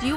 Do you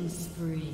Killing spree.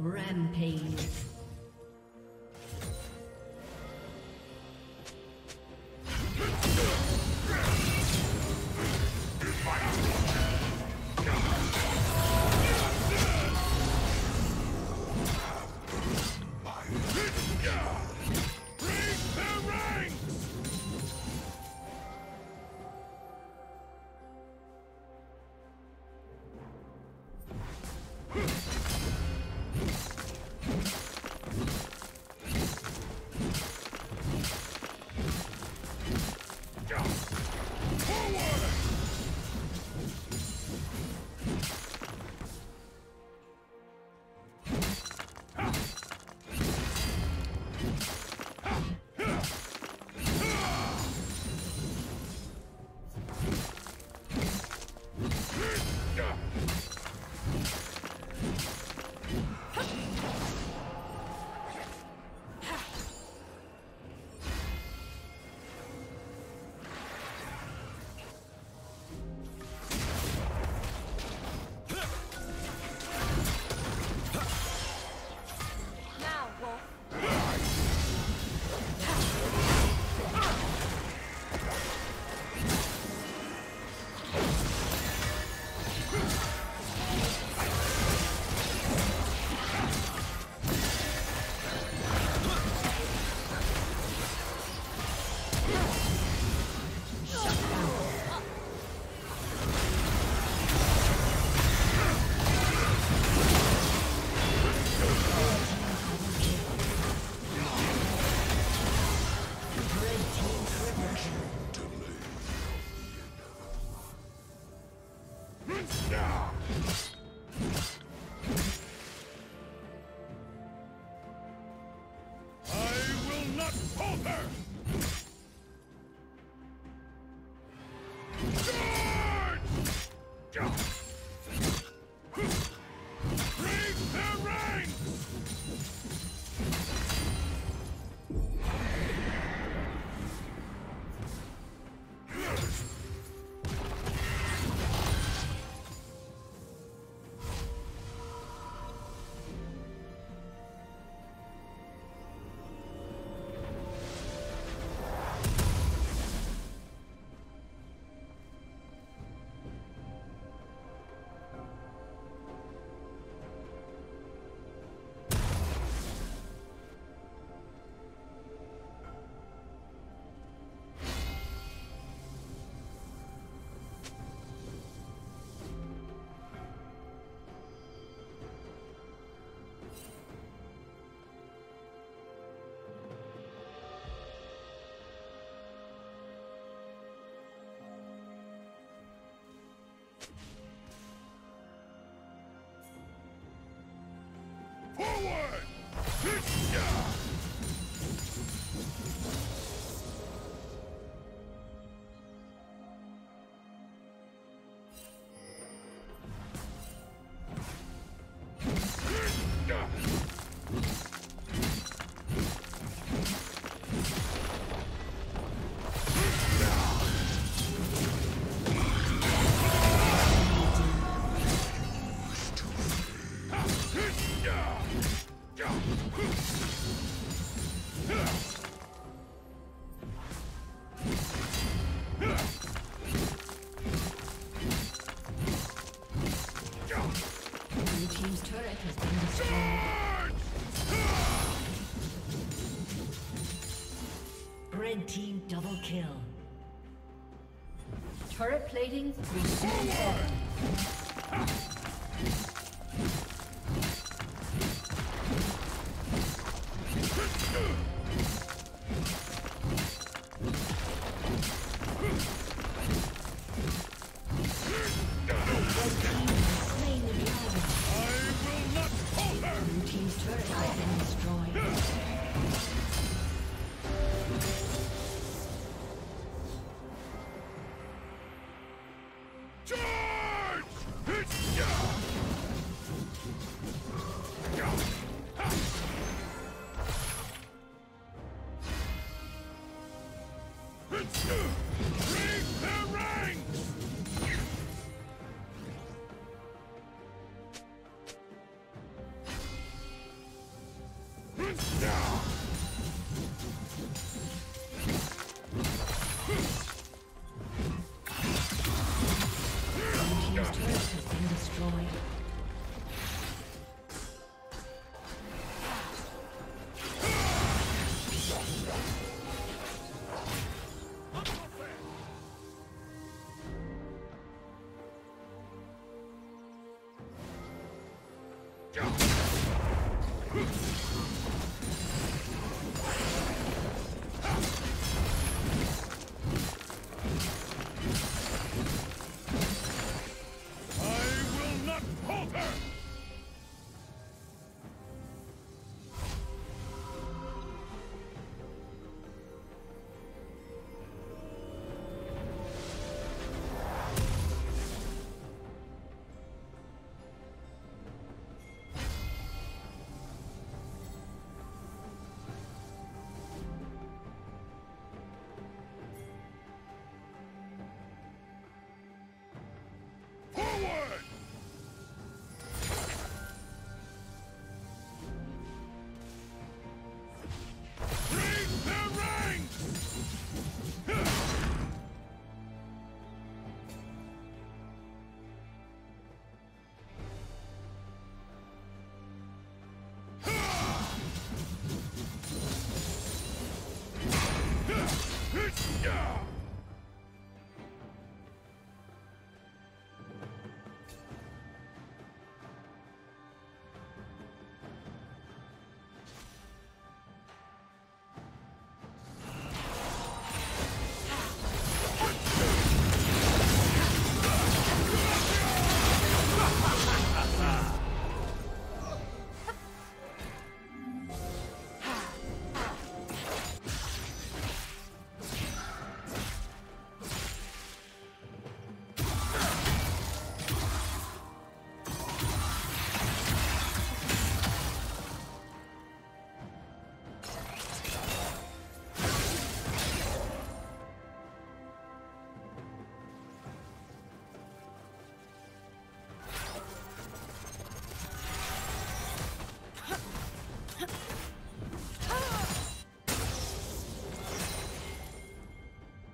Rampage. Forward! Team double kill. Turret plating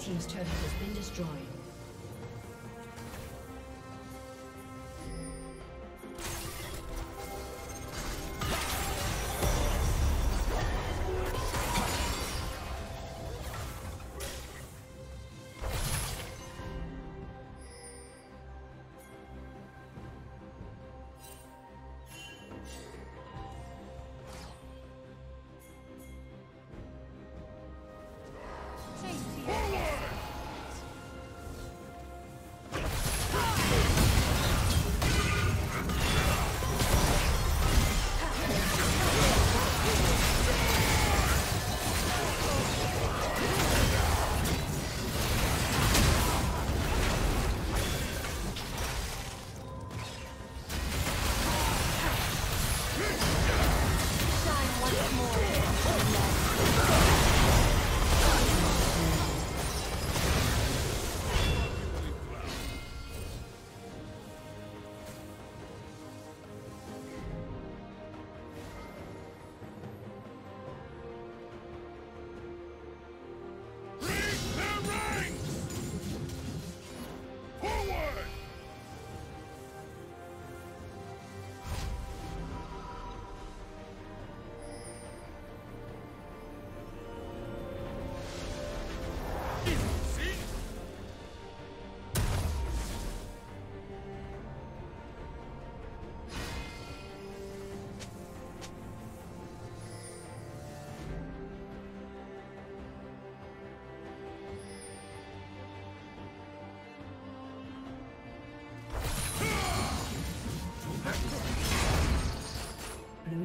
Team's turret has been destroyed. Blue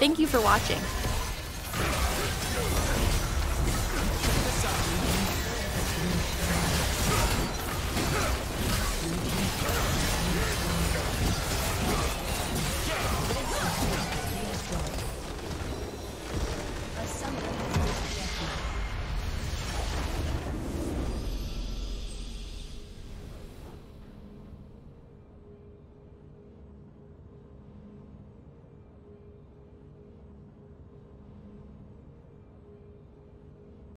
Thank you for watching.